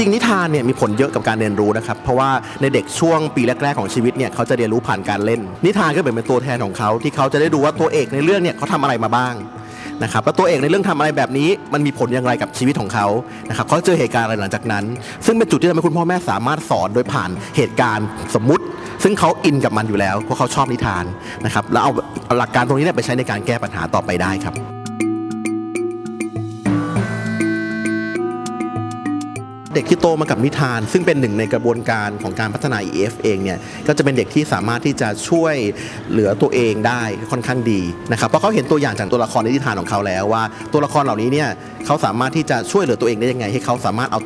ริงๆนิทานเนี่ยมีผลเยอะกับการเรียนรู้นะครับเพราะว่าในเด็กช่วงปีแรกๆของชีวิตเนี่ยเขาจะเรียนรู้ผ่านการเล่นนิทานก็เป็นตัวแทนของเขาที่เขาจะได้ดูว่าตัวเอกในเรื่องเนี่ยเขาทำอะไรมาบ้างนะครับแล้วตัวเอกในเรื่องทำอะไรแบบนี้มันมีผลอย่างไรกับชีวิตของเขานะครับเขาเจอเหตุการณ์อะไรหลังจากนั้นซึ่งเป็นจุดที่ทำให้คุณพ่อแม่สามารถสอนโดยผ่านเหตุการณ์สมมุติซึ่งเขาอินกับมันอยู่แล้วเพราะเขาชอบนิทานนะครับแล้วเอาหลักการตรงนี้ไปใช้ในการแก้ปัญหาต่อไปได้ครับเด็กที่โตมากับนิทานซึ่งเป็นหนึ่งในกระบวนการของการพัฒนา EF เองเนี่ยก็จะเป็นเด็กที่สามารถที่จะช่วยเหลือตัวเองได้ค่อนข้างดีนะครับเพราะเขาเห็นตัวอย่างจากตัวละครในนิทานของเขาแล้วว่าตัวละครเหล่านี้เนี่ยเขาสามารถที่จะช่วยเหลือตัวเองได้ยังไงให้เขาสามารถเอา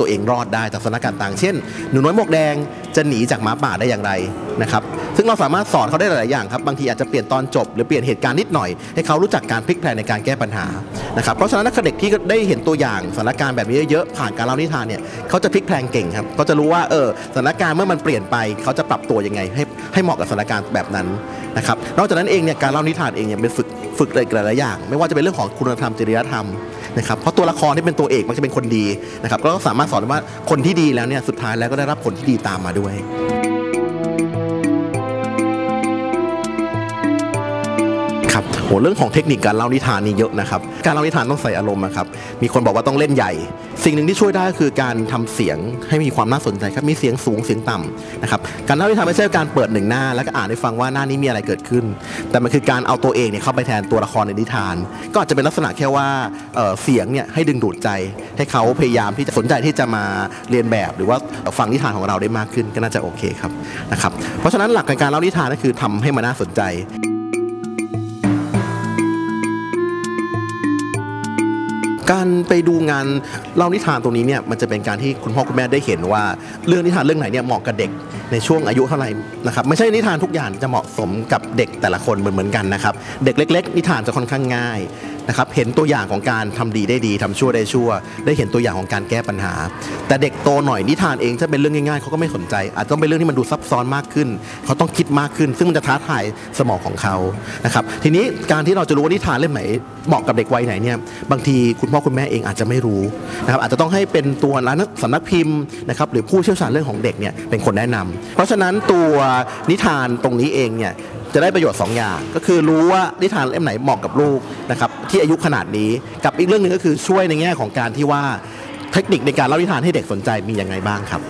ตัวเองรอดได้จากสถานการณ์ต่างเช่นหนูน้อยหมวกแดงจะหนีจากหมาป่าได้อย่างไรนะครับซึ่งเราสามารถสอนเขาได้หลายอย่างครับบางทีอาจจะเปลี่ยนตอนจบหรือเปลี่ยนเหตุการณ์นิดหน่อยให้เขารู้จักการพลิกแพลงในการแก้ปัญหานะครับเพราะฉะนั้นเด็กที่ได้เห็นตัวอย่างสถานการณ์แบบนี้เยอะๆผ่านการเล่านิทานเนี่ยเขาจะพลิกแพลงเก่งครับเขาจะรู้ว่าสถานการณ์เมื่อมันเปลี่ยนไปเขาจะปรับตัวยังไงให้เหมาะกับสถานการณ์แบบนั้นนะครับนอกจากนั้นเองเนี่ยการเล่านิทานเองเนี่ยเป็นฝึกหลายๆอย่างไม่ว่าจะเป็นเรื่องของคุณธรรมจริยธรรมนะครับเพราะตัวละครที่เป็นตัวเอกมันจะเป็นคนดีนะครับก็สามารถสอนว่าคนที่ดีแล้วเนี่ยสุดท้ายแล้วก็ได้รับผลที่ดีตามมาด้วยครับเรื่องของเทคนิคการเล่านิทานนี่เยอะนะครับการเล่านิทานต้องใส่อารมณ์นะครับมีคนบอกว่าต้องเล่นใหญ่สิ่งหนึ่งที่ช่วยได้คือการทำเสียงให้มีความน่าสนใจครับมีเสียงสูงเสียงต่ำนะครับการเล่านิทานไม่ใช่การเปิดหนึ่งหน้าแล้วก็อ่านให้ฟังว่าหน้านี้มีอะไรเกิดขึ้นแต่มันคือการเอาตัวเองเนี่ยเข้าไปแทนตัวละครในนิทานก็อาจจะเป็นลักษณะแค่ว่าเสียงเนี่ยให้ดึงดูดใจให้เขาพยายามที่จะสนใจที่จะมาเรียนแบบหรือว่าฟังนิทานของเราได้มากขึ้นก็น่าจะโอเคครับนะครับเพราะฉะนั้นหลักการเล่านิทานก็คือทำให้มันน่าสนใจการไปดูงานเล่านิทานตรงนี้เนี่ยมันจะเป็นการที่คุณพ่อคุณแม่ได้เห็นว่าเรื่องนิทานเรื่องไหนเนี่ยเหมาะกับเด็กในช่วงอายุเท่าไหร่นะครับไม่ใช่นิทานทุกอย่างจะเหมาะสมกับเด็กแต่ละคนเหมือนกันนะครับเด็กเล็กๆนิทานจะค่อนข้างง่ายนะครับเห็นตัวอย่างของการทำดีได้ดีทำชั่วได้ชั่วได้เห็นตัวอย่างของการแก้ปัญหาแต่เด็กโตหน่อยนิทานเองถ้าเป็นเรื่องง่ายๆเขาก็ไม่สนใจอาจจะต้องเป็นเรื่องที่มันดูซับซ้อนมากขึ้นเขาต้องคิดมากขึ้นซึ่งมันจะท้าทายสมองของเขานะครับทีนี้การที่เราจะรู้ว่านิทานเล่มไหนเหมาะกับเด็กวัยไหนเนี่ยบางทีคุณพ่อคุณแม่เองอาจจะไม่รู้นะครับอาจจะต้องให้เป็นตัวร้านสำนักพิมพ์นะครับหรือผู้เชี่ยวชาญเรื่องของเด็กเนี่ยเป็นคนแนะนำเพราะฉะนั้นตัวนิทานตรงนี้เองเนี่ยจะได้ประโยชน์2อย่างก็คือรู้ว่านิทานเล่มไหนเหมาะกับลูกนะครับที่อายุขนาดนี้กับอีกเรื่องหนึ่งก็คือช่วยในแง่ของการที่ว่าเทคนิคในการเล่านิทานให้เด็กสนใจมีอย่างไรบ้างครับ